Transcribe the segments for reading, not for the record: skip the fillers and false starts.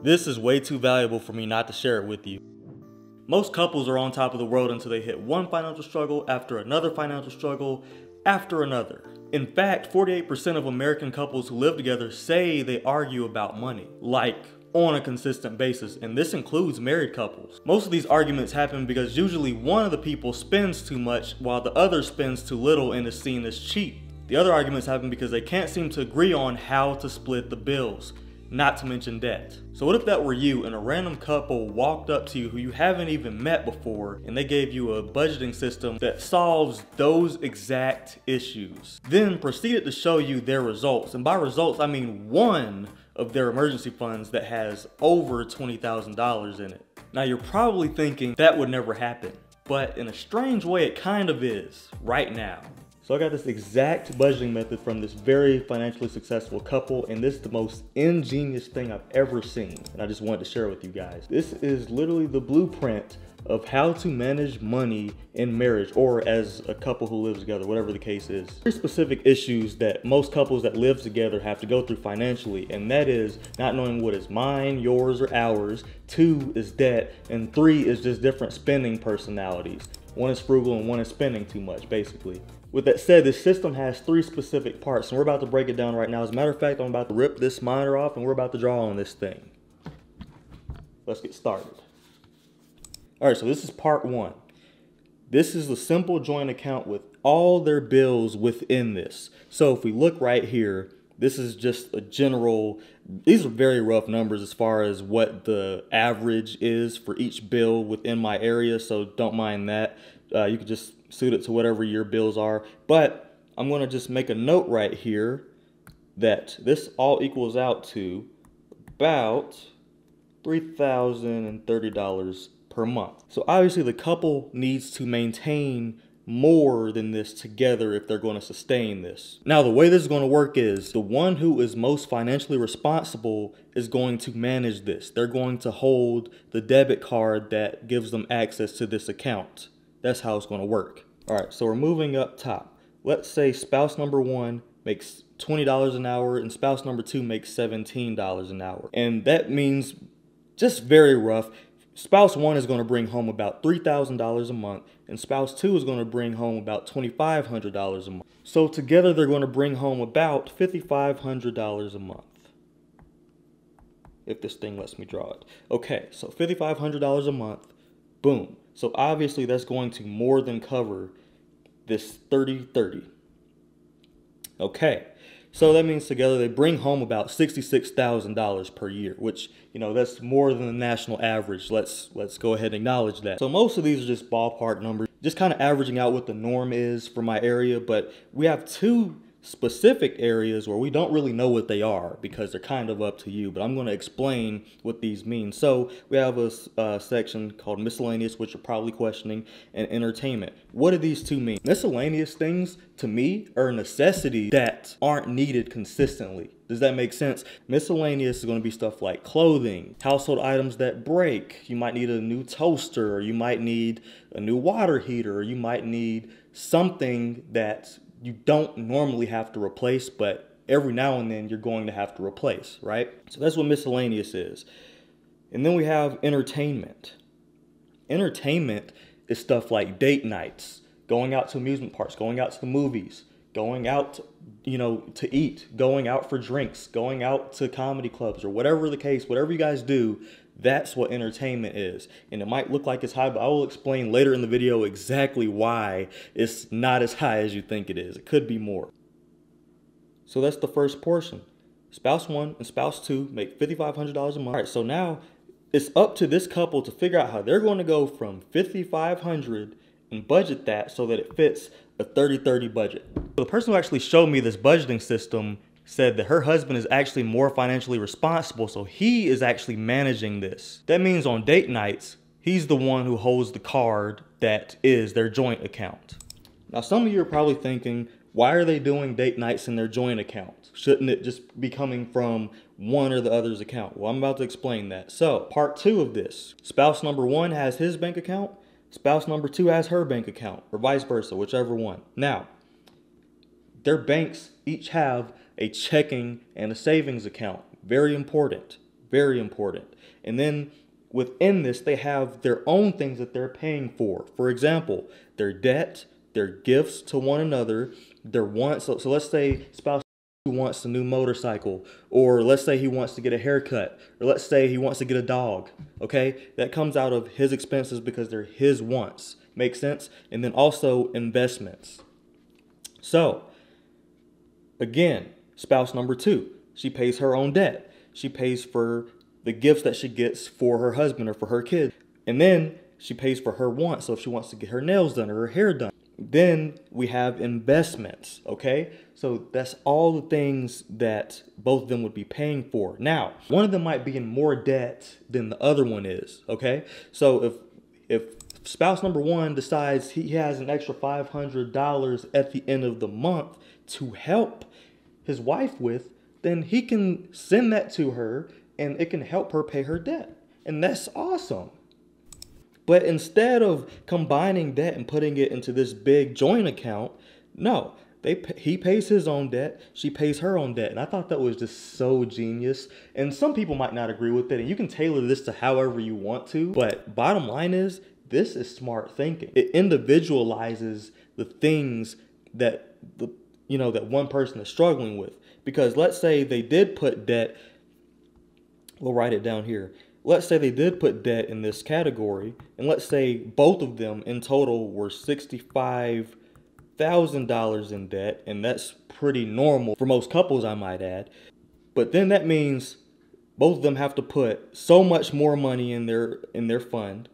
This is way too valuable for me not to share it with you. Most couples are on top of the world until they hit one financial struggle after another financial struggle after another. In fact, 48% of American couples who live together say they argue about money, like on a consistent basis, and this includes married couples. Most of these arguments happen because usually one of the people spends too much while the other spends too little and is seen as cheap. The other arguments happen because they can't seem to agree on how to split the bills, not to mention debt. So what if that were you and a random couple walked up to you who you haven't even met before and they gave you a budgeting system that solves those exact issues, then proceeded to show you their results? And by results, I mean one of their emergency funds that has over $20,000 in it. Now you're probably thinking that would never happen, but in a strange way, it kind of is right now. So I got this exact budgeting method from this very financially successful couple, and this is the most ingenious thing I've ever seen, and I just wanted to share it with you guys. This is literally the blueprint of how to manage money in marriage or as a couple who lives together, whatever the case is. Very specific issues that most couples that live together have to go through financially, and that is not knowing what is mine, yours, or ours. Two is debt, and three is just different spending personalities. One is frugal and one is spending too much, basically. With that said, this system has three specific parts, and we're about to break it down right now. As a matter of fact, I'm about to rip this monitor off and we're about to draw on this thing. Let's get started. All right, so this is part one. This is the simple joint account with all their bills within this. So if we look right here, this is just a general, these are very rough numbers as far as what the average is for each bill within my area, so don't mind that. You could just suit it to whatever your bills are. But I'm gonna just make a note right here that this all equals out to about $3,030 per month. So obviously the couple needs to maintain more than this together if they're going to sustain this. Now the way this is going to work is the one who is most financially responsible is going to manage this. They're going to hold the debit card that gives them access to this account. That's how it's going to work. All right, so we're moving up top. Let's say spouse number one makes $20 an hour and spouse number two makes $17 an hour. And that means, just very rough, spouse one is going to bring home about $3,000 a month, and spouse two is going to bring home about $2,500 a month. So together they're going to bring home about $5,500 a month. If this thing lets me draw it. Okay, so $5,500 a month, boom. So obviously that's going to more than cover this 30-30. Okay. So that means together they bring home about $66,000 per year, which, you know, that's more than the national average. Let's go ahead and acknowledge that. So most of these are just ballpark numbers, just kind of averaging out what the norm is for my area. But we have two specific areas where we don't really know what they are because they're kind of up to you. But I'm going to explain what these mean. So we have a section called miscellaneous, which you're probably questioning, and entertainment. What do these two mean? Miscellaneous things to me are necessities that aren't needed consistently. Does that make sense? Miscellaneous is going to be stuff like clothing, household items that break. You might need a new toaster, or you might need a new water heater, or you might need something that you don't normally have to replace, but every now and then you're going to have to replace, right? So that's what miscellaneous is. And then we have entertainment. Entertainment is stuff like date nights, going out to amusement parks, going out to the movies, going out, you know, to eat, going out for drinks, going out to comedy clubs, or whatever the case, whatever you guys do, that's what entertainment is. And it might look like it's high, but I will explain later in the video exactly why it's not as high as you think it is. It could be more. So that's the first portion. Spouse one and spouse two make $5,500 a month. All right, so now it's up to this couple to figure out how they're going to go from $5,500 and budget that so that it fits a 30-30 budget. So the person who actually showed me this budgeting system said that her husband is actually more financially responsible, so he is actually managing this. That means on date nights, he's the one who holds the card that is their joint account. Now, some of you are probably thinking, why are they doing date nights in their joint account? Shouldn't it just be coming from one or the other's account? Well, I'm about to explain that. So, part two of this, spouse number one has his bank account, spouse number two has her bank account, or vice versa, whichever one. Now, their banks each have a checking and a savings account. Very important. Very important. And then within this, they have their own things that they're paying for. For example, their debt, their gifts to one another, their wants. So let's say spouse wants a new motorcycle, or let's say he wants to get a haircut, or let's say he wants to get a dog. Okay, that comes out of his expenses because they're his wants. Make sense? And then also investments. So again, spouse number two, she pays her own debt. She pays for the gifts that she gets for her husband or for her kids. And then she pays for her wants. So if she wants to get her nails done or her hair done. Then we have investments, okay? So that's all the things that both of them would be paying for. Now, one of them might be in more debt than the other one is, okay? So if spouse number one decides he has an extra $500 at the end of the month to help his wife with, then he can send that to her and it can help her pay her debt. And that's awesome. But instead of combining debt and putting it into this big joint account, no, he pays his own debt, she pays her own debt. And I thought that was just so genius. And some people might not agree with it, and you can tailor this to however you want to. But bottom line is, this is smart thinking. It individualizes the things that that one person is struggling with. Because let's say they did put debt, we'll write it down here. Let's say they did put debt in this category, and let's say both of them in total were $65,000 in debt, and that's pretty normal for most couples, I might add. But then that means both of them have to put so much more money in their fund.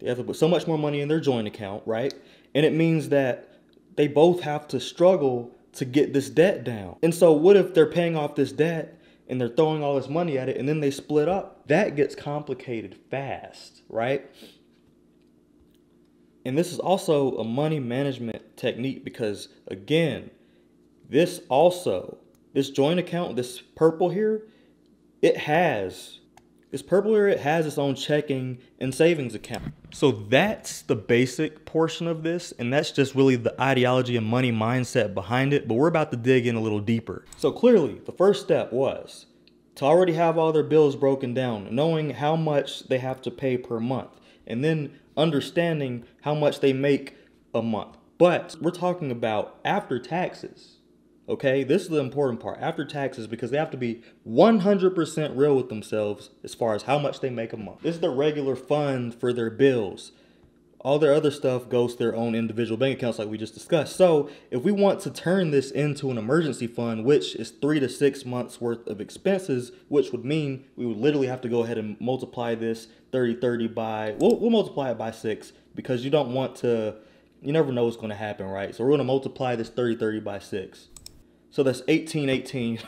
They have to put so much more money in their joint account, right? And it means that they both have to struggle to get this debt down. And so what if they're paying off this debt and they're throwing all this money at it, and then they split up? That gets complicated fast, right? And this is also a money management technique because, again, this joint account, this purple here, it has its own checking and savings account. So that's the basic portion of this, and that's just really the ideology and money mindset behind it, but we're about to dig in a little deeper. So clearly, the first step was to already have all their bills broken down, knowing how much they have to pay per month, and then understanding how much they make a month. But we're talking about after taxes. Okay, this is the important part, after taxes, because they have to be 100% real with themselves as far as how much they make a month. This is their regular fund for their bills. All their other stuff goes to their own individual bank accounts like we just discussed. So if we want to turn this into an emergency fund, which is 3 to 6 months worth of expenses, which would mean we would literally have to go ahead and multiply this 30 by, we'll multiply it by 6, because you don't want to, you never know what's going to happen, right? So we're going to multiply this 30 by 6. So that's 1818.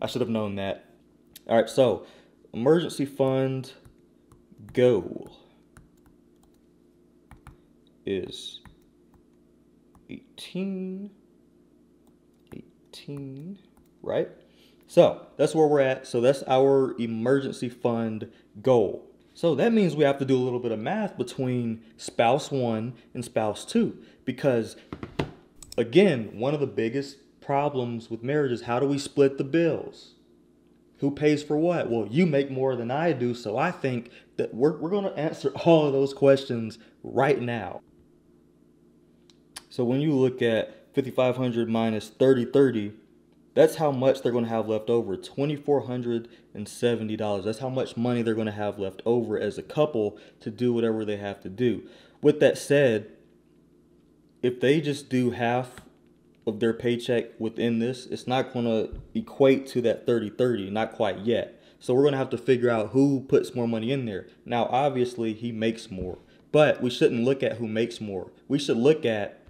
I should have known that. All right, so emergency fund goal is 1818, right? So that's where we're at. So that's our emergency fund goal. So that means we have to do a little bit of math between spouse one and spouse two, because again, one of the biggest problems with marriage is, how do we split the bills? Who pays for what? Well, you make more than I do, so I think that we're going to answer all of those questions right now. So when you look at 5,500 minus 3030, that's how much they're going to have left over, $2,470. That's how much money they're going to have left over as a couple to do whatever they have to do. With that said, if they just do half of their paycheck within this, it's not going to equate to that 30-30, not quite yet. So we're going to have to figure out who puts more money in there. Now, obviously, he makes more, but we shouldn't look at who makes more. We should look at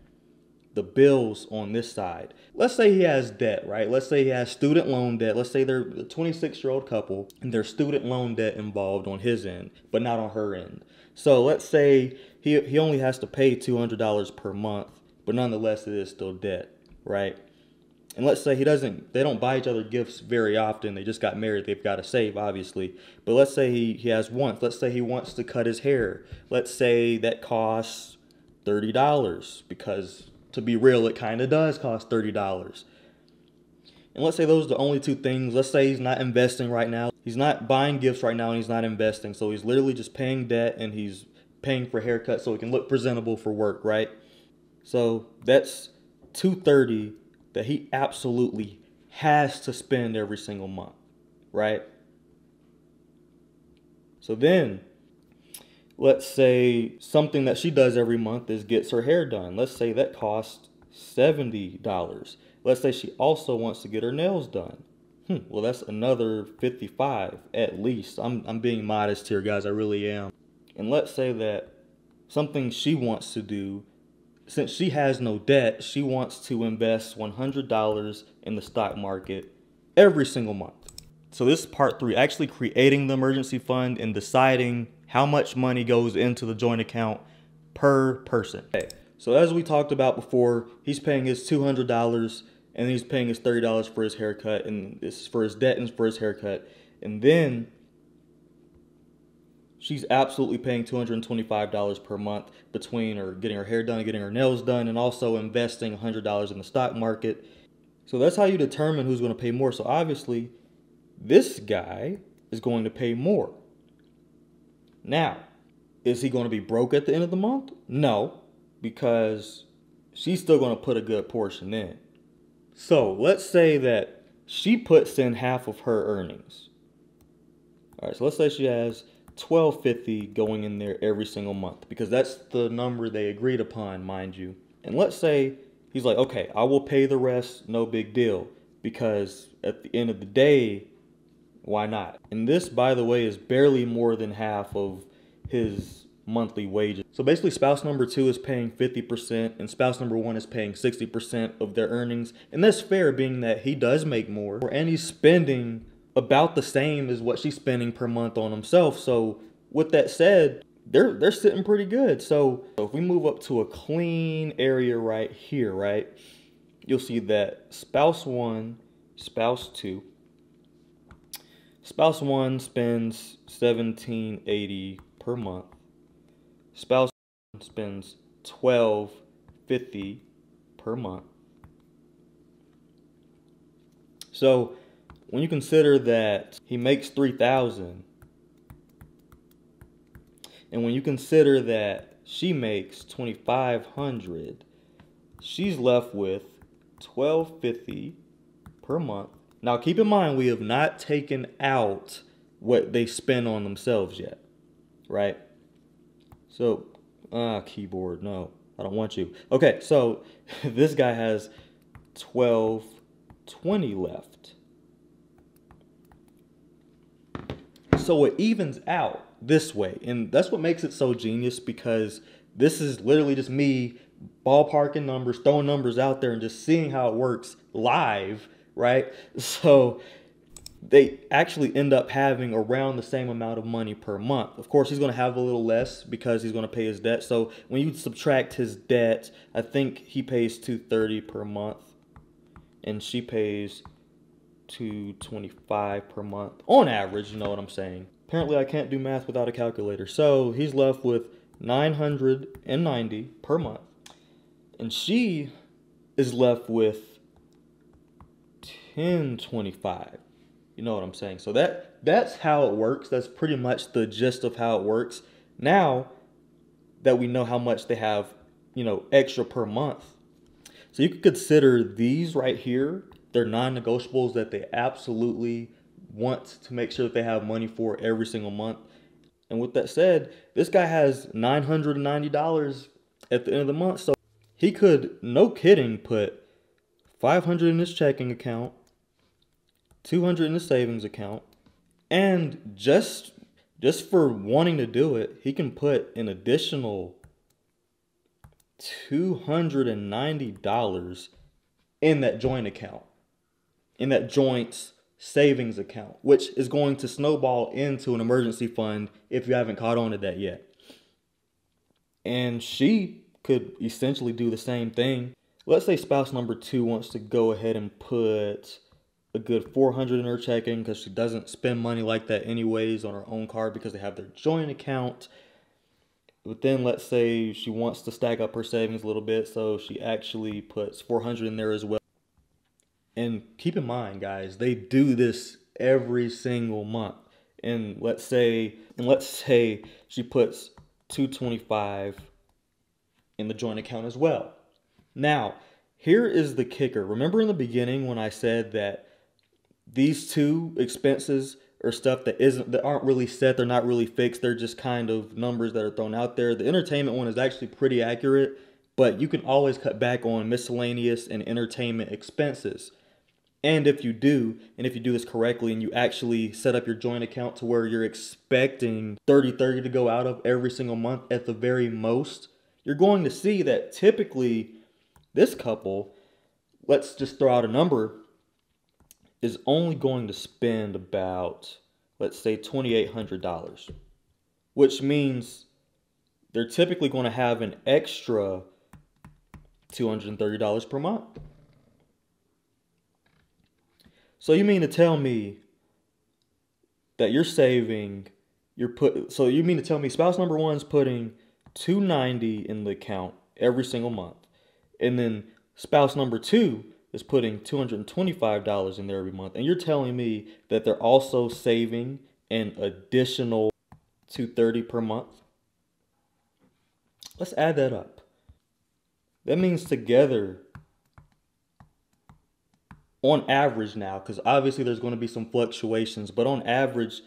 the bills on this side. Let's say he has debt, right? Let's say he has student loan debt. Let's say they're a 26-year-old couple, and there's student loan debt involved on his end, but not on her end. So let's say he only has to pay $200 per month, but nonetheless, it is still debt. Right? And let's say they don't buy each other gifts very often. They just got married. They've got to save, obviously. But let's say he has wants. Let's say he wants to cut his hair. Let's say that costs $30, because to be real, it kind of does cost $30. And let's say those are the only two things. Let's say he's not investing right now. He's not buying gifts right now and he's not investing. So he's literally just paying debt and he's paying for haircuts so he can look presentable for work, right? So that's $230 that he absolutely has to spend every single month, right? So then let's say something that she does every month is gets her hair done. Let's say that costs $70. Let's say she also wants to get her nails done. Well, that's another $55 at least. I'm being modest here, guys. I really am. And let's say that something she wants to do, since she has no debt, she wants to invest $100 in the stock market every single month. So this is part three, actually creating the emergency fund and deciding how much money goes into the joint account per person. Okay. So as we talked about before, he's paying his $200 and he's paying his $30 for his haircut, and this is for his debt and for his haircut. And then she's absolutely paying $225 per month between her getting her hair done, getting her nails done, and also investing $100 in the stock market. So that's how you determine who's going to pay more. So obviously this guy is going to pay more. Now, is he going to be broke at the end of the month? No. Because she's still going to put a good portion in. So let's say that she puts in half of her earnings. All right, so let's say she has $1,250 going in there every single month, because that's the number they agreed upon, mind you. And let's say he's like, okay, I will pay the rest, no big deal, because at the end of the day, why not? And this, by the way, is barely more than half of his monthly wages. So basically spouse number two is paying 50% and spouse number one is paying 60% of their earnings. And that's fair, being that he does make more and he's spending about the same as what she's spending per month on himself. So with that said, they're sitting pretty good. So if we move up to a clean area right here, right, you'll see that spouse one, spouse two. Spouse one spends $1,780 per month. Spouse spends $1,250 per month. So when you consider that he makes $3,000, and when you consider that she makes $2,500, she's left with $1,250 per month. Now keep in mind, we have not taken out what they spend on themselves yet, right? So, keyboard, no, I don't want you. Okay, so this guy has $1,220 left. So it evens out this way, and that's what makes it so genius, because this is literally just me ballparking numbers, throwing numbers out there, and just seeing how it works live, right? So they actually end up having around the same amount of money per month. Of course, he's going to have a little less because he's going to pay his debt. So when you subtract his debt, I think he pays $230 per month and she pays $225 per month on average. You know what I'm saying? Apparently, I can't do math without a calculator. So he's left with $990 per month, and she is left with $1,025. You know what I'm saying? So that's how it works. That's pretty much the gist of how it works. Now that we know how much they have, you know, extra per month. So you could consider these right here. They're non-negotiables that they absolutely want to make sure that they have money for every single month. And with that said, this guy has $990 at the end of the month. So he could, no kidding, put $500 in his checking account, $200 in the savings account, and just for wanting to do it, he can put an additional $290 in that joint account, in that joint savings account, which is going to snowball into an emergency fund if you haven't caught on to that yet. And she could essentially do the same thing. Let's say spouse number two wants to go ahead and put a good $400 in her checking, because she doesn't spend money like that anyways on her own card, because they have their joint account. But then let's say she wants to stack up her savings a little bit, so she actually puts $400 in there as well. And keep in mind, guys, they do this every single month. And let's say she puts $225 in the joint account as well. Now, here is the kicker. Remember in the beginning when I said that these two expenses are stuff that aren't really set, they're not really fixed, they're just kind of numbers that are thrown out there. The entertainment one is actually pretty accurate, but you can always cut back on miscellaneous and entertainment expenses. And if you do this correctly and you actually set up your joint account to where you're expecting $30.30 to go out of every single month at the very most, you're going to see that typically this couple, let's just throw out a number, is only going to spend about, let's say, $2,800, which means they're typically going to have an extra $230 per month. So you mean to tell me that you're saving, so you mean to tell me spouse number one's putting $290 in the account every single month, and then spouse number two is putting $225 in there every month, and you're telling me that they're also saving an additional $230 per month? Let's add that up. That means together, on average now, because obviously there's going to be some fluctuations, but on average,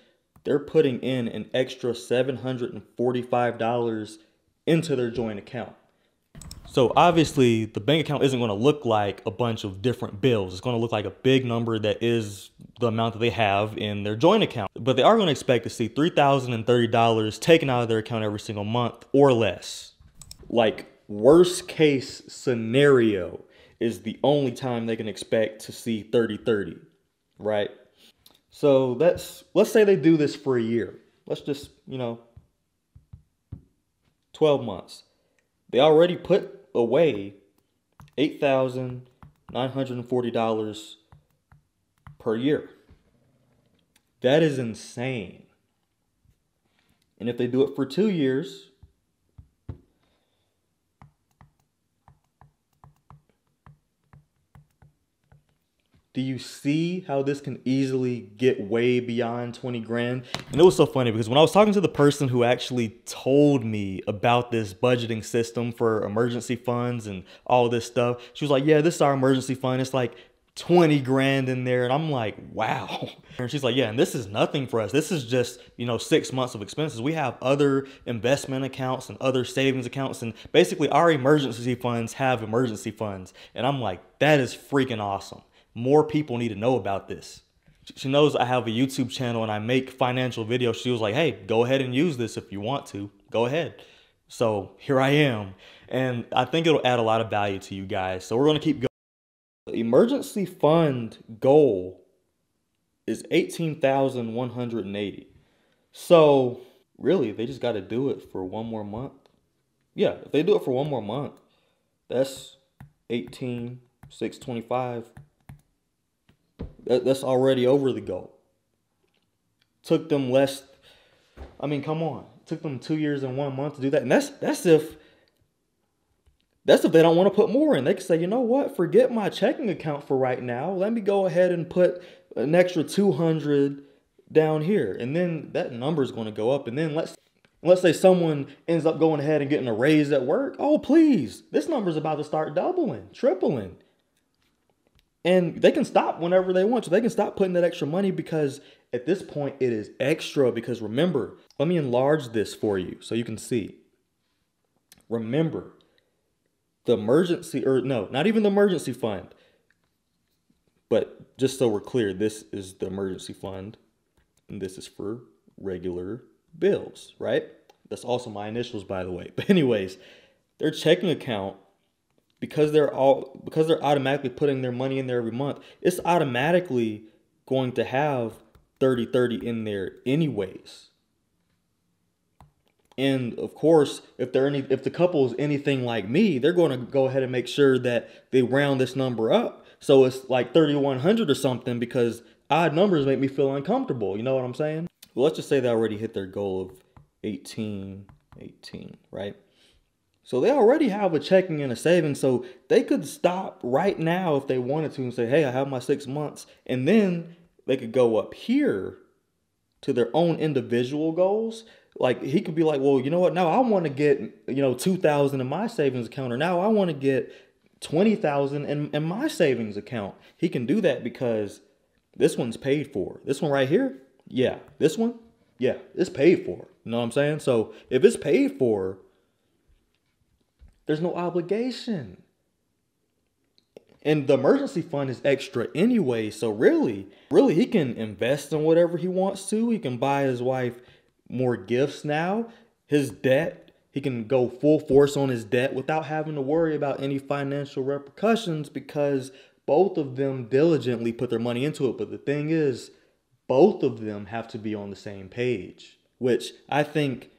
they're putting in an extra $745 into their joint account. So obviously the bank account isn't going to look like a bunch of different bills. It's going to look like a big number that is the amount that they have in their joint account. But they are going to expect to see $3,030 taken out of their account every single month or less. Like, worst case scenario is the only time they can expect to see $30.30, right? So let's say they do this for a year. Let's just, 12 months. They already put away $8,940 per year. That is insane. And if they do it for 2 years, do you see how this can easily get way beyond 20 grand? And it was so funny because when I was talking to the person who actually told me about this budgeting system for emergency funds and all this stuff, she was like, yeah, this is our emergency fund. It's like 20 grand in there. And I'm like, wow. And she's like, yeah, and this is nothing for us. This is just, 6 months of expenses. We have other investment accounts and other savings accounts. And basically our emergency funds have emergency funds. And I'm like, that is freaking awesome. More people need to know about this. She knows I have a YouTube channel and I make financial videos. She was like, hey, go ahead and use this if you want to. Go ahead. So here I am. And I think it'll add a lot of value to you guys. So we're going to keep going. The emergency fund goal is $18,180. So really, they just got to do it for one more month. Yeah, if they do it for one more month, that's $18,625. That's already over the goal. Took them less. I mean, come on. Took them 2 years and 1 month to do that. And that's if they don't want to put more in. They can say, you know what? Forget my checking account for right now. Let me go ahead and put an extra $200 down here. And then that number is going to go up. And then let's say someone ends up going ahead and getting a raise at work. Oh, please. This number is about to start doubling, tripling. And they can stop whenever they want. So they can stop putting that extra money because at this point it is extra. Because remember, let me enlarge this for you so you can see. Remember, the emergency, or no, not even the emergency fund. But just so we're clear, this is the emergency fund. And this is for regular bills, right? That's also my initials, by the way. But anyways, their checking account, because they're automatically putting their money in there every month, it's automatically going to have $30.30 in there anyways. And of course, if the couple is anything like me, they're going to go ahead and make sure that they round this number up so it's like $3,100 or something, because odd numbers make me feel uncomfortable. You know what I'm saying? Well, let's just say they already hit their goal of 18, right? So they already have a checking and a savings, so they could stop right now if they wanted to and say, hey, I have my 6 months. And then they could go up here to their own individual goals. Like, he could be like, well, you know what? Now I want to get, you know, $2,000 in my savings account, or now I want to get $20,000 in my savings account. He can do that because this one's paid for. This one right here, yeah. This one, yeah, it's paid for. You know what I'm saying? So if it's paid for, there's no obligation. And the emergency fund is extra anyway. So really, he can invest in whatever he wants to. He can buy his wife more gifts now. His debt, he can go full force on his debt without having to worry about any financial repercussions because both of them diligently put their money into it. But the thing is, both of them have to be on the same page, which I think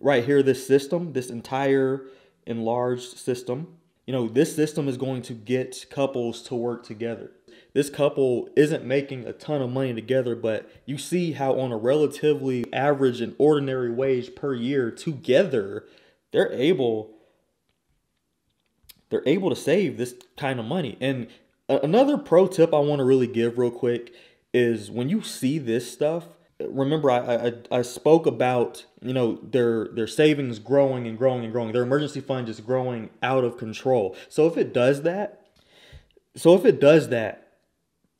right here, this system, this entire enlarged system, you know, this system is going to get couples to work together. This couple isn't making a ton of money together, but you see how on a relatively average and ordinary wage per year together, they're able to save this kind of money. And another pro tip I want to really give real quick is when you see this stuff, remember, I spoke about, you know, their savings growing and growing and growing. Their emergency fund just growing out of control. So if it does that,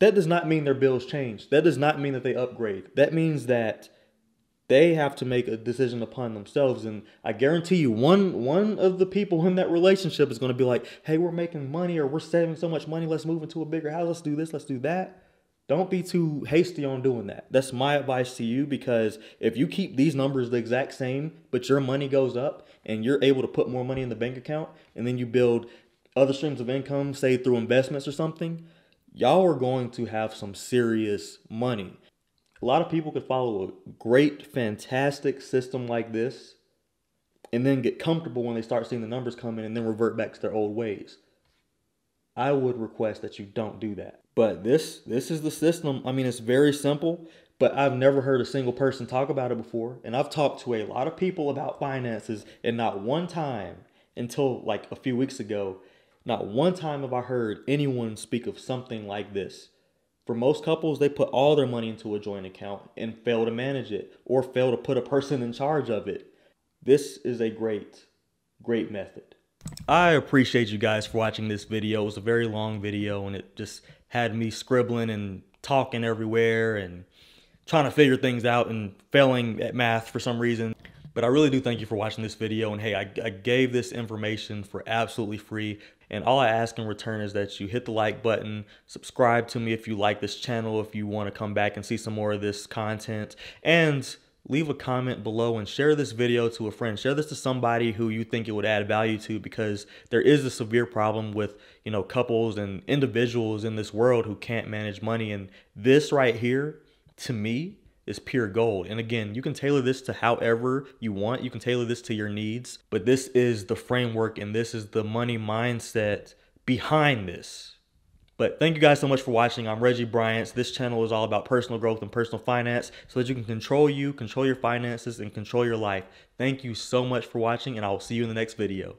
that does not mean their bills change. That does not mean that they upgrade. That means that they have to make a decision upon themselves. And I guarantee you, one of the people in that relationship is going to be like, hey, we're making money, or we're saving so much money. Let's move into a bigger house. Let's do this. Let's do that. Don't be too hasty on doing that. That's my advice to you, because if you keep these numbers the exact same, but your money goes up and you're able to put more money in the bank account, and then you build other streams of income, say through investments or something, y'all are going to have some serious money. A lot of people could follow a great, fantastic system like this and then get comfortable when they start seeing the numbers come in and then revert back to their old ways. I would request that you don't do that. But this is the system. I mean, it's very simple, but I've never heard a single person talk about it before. And I've talked to a lot of people about finances, and not one time, until like a few weeks ago, not one time have I heard anyone speak of something like this. For most couples, they put all their money into a joint account and fail to manage it, or fail to put a person in charge of it. This is a great, great method. I appreciate you guys for watching this video. It was a very long video, and it just had me scribbling and talking everywhere and trying to figure things out and failing at math for some reason. But I really do thank you for watching this video. And hey, I gave this information for absolutely free. And all I ask in return is that you hit the like button, subscribe to me if you like this channel, if you want to come back and see some more of this content, and leave a comment below and share this video to a friend. Share this to somebody who you think it would add value to, because there is a severe problem with, you know, couples and individuals in this world who can't manage money. And this right here, to me, is pure gold. And again, you can tailor this to however you want. You can tailor this to your needs, but this is the framework and this is the money mindset behind this. But thank you guys so much for watching. I'm Reggie Bryant. This channel is all about personal growth and personal finance so that you can control your finances, and control your life. Thank you so much for watching, and I will see you in the next video.